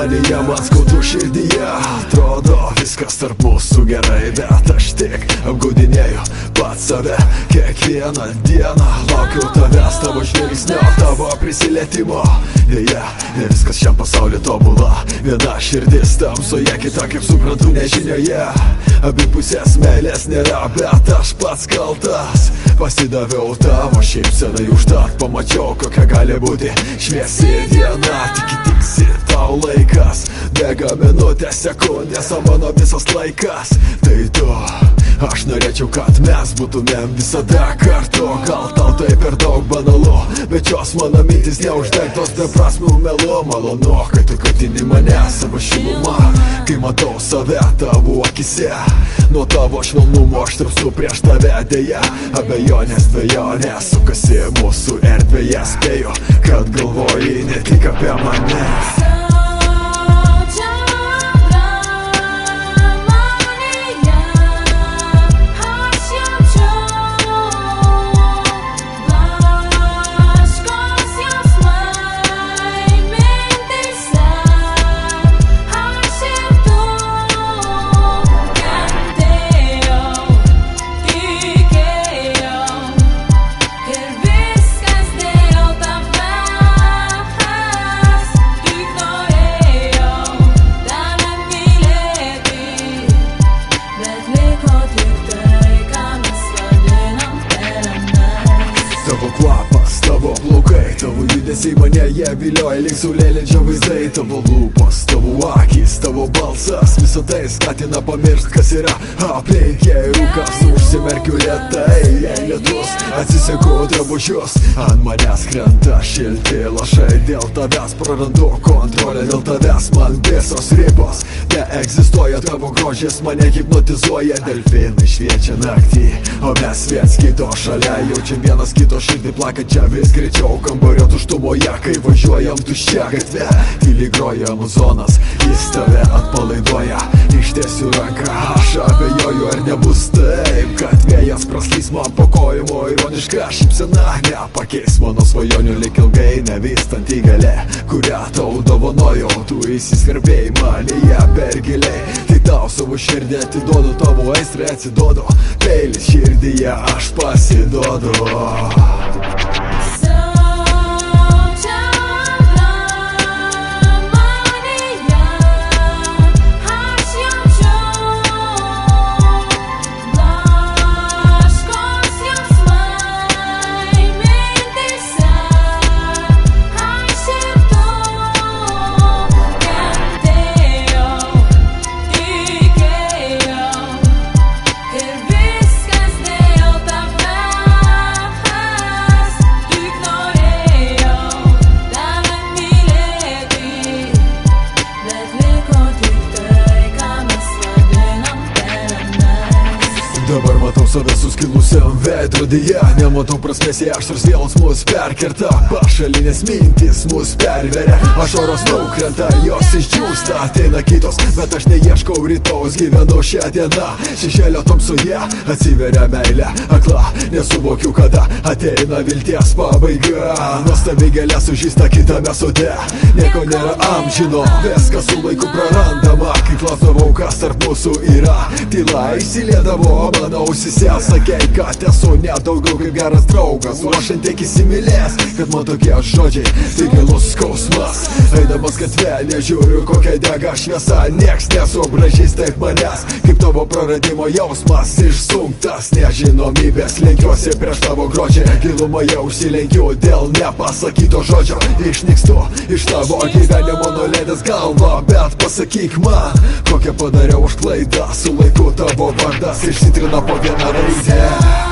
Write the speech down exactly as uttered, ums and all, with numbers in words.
manyje, man skaudu širdyje. Atrodo viskas tarp mūsų gerai, bet aš tik apgaudinėju pats save. Kiekvieną dieną laukiu tavęs, tavo žvilgsnio, tavo prisilietimo. Deja, ne viskas šiam pasauliu tobula. Viena širdis tamsoje, kita, kaip suprantu, nežinioje. Abipusės meilės nėra, bet aš pats kaltas. Pasidaviau tavo šypsenai, užtat pamačiau, kokia gali būti šviesi diena. Tik įtiksi tau laikas, bėga minutės, sekundės, o mano visas laikas tai tu. Aš norėčiau, kad mes būtumėm visada kartu. Gal tau tai per daug banalu, bet šios mano mintys neuždegtos beprasmių melų. Malonu, kai tu kaitini mane savo šilumą, kai matau save tavo akise. Nuo tavo švelnumo aš tirpstu prieš tave, deja. Abejonės, dvejonės sukasi mūsų erdvėje. Spėju, kad galvoji ne tik apie mane. Tavo judesiai mane jie vilioja, lyg saulėlydžio vaizdai. Tavo lūpos, tavo akys, tavo balsas, visą tai skatina pamiršt, kas yra aplink. Jei rūkas užsimerkiu lėtai, jei lietus atsisegu drabužius. Ant manęs krenta šilti lašai, dėl tavęs prarandu kontrolę. Dėl tavęs man visos ribos neegzistuoja, tavo grožis mane hipnotizuoja. Delfinai šviečia naktį, o mes viens kito šalia. Jaučiam vienas kito širdį plakančią vis greičiau. Kambario tuštumoje, kai važiuojam tuščia gatve, tyliai groja muzonas, jis tave atpalaiduoja. Ištiesiu ranką, aš abejoju, ar nebus taip, kad vėjas praslys man po kojimo. Ironiška šypsena nepakeis mano svajonių, lyg ilgai nevystant į gale, kurią tau dovanojau. Tu įsiskarbėjai manyje per giliai, tai tau savo širdį atiduodu, tavo aistrą atsiduodu. Peilis širdyje, aš pasiduodu. Dabar matau save suskilusiam veidrodyje, nematau prasmės, jei aštrus vėlus mus perkerta. Pašalinės mintys mus perveria, aš oros nukrenta, jos išdžiūsta. Ateina kitos, bet aš neieškau rytaus, gyvenu šią dieną. Šešėlio tamsoje atsiveria meilė akla, nesuvokiu kada ateina vilties pabaiga. Nuostabi gėlė sužysta kitame sode, nieko nėra amžino, viskas su laiku prarandama. Kai klausdavau, kas tarp mūsų yra, tyla įsiliedavo mano ausise. Sakei, kad esu ne daugiau kaip geras draugas, o aš antiek įsimylės, kad man tokie žodžiai tai gilus skausmas. Eidamas gatve nežiūriu, kokia dega šviesa, nieks nesubražys taip manęs, kaip tavo praradimo jausmas išsunktas nežinomybės. Lenkiuosi prieš tavo grožį, gilumoje užsilenkiu dėl nepasakyto žodžio. Išnykstu iš tavo gyvenimo, nuleidęs galvą, bet pasakyk man, kokią padariau aš klaidą. Su laiku tavo vardas išsitrina po vieną raidę.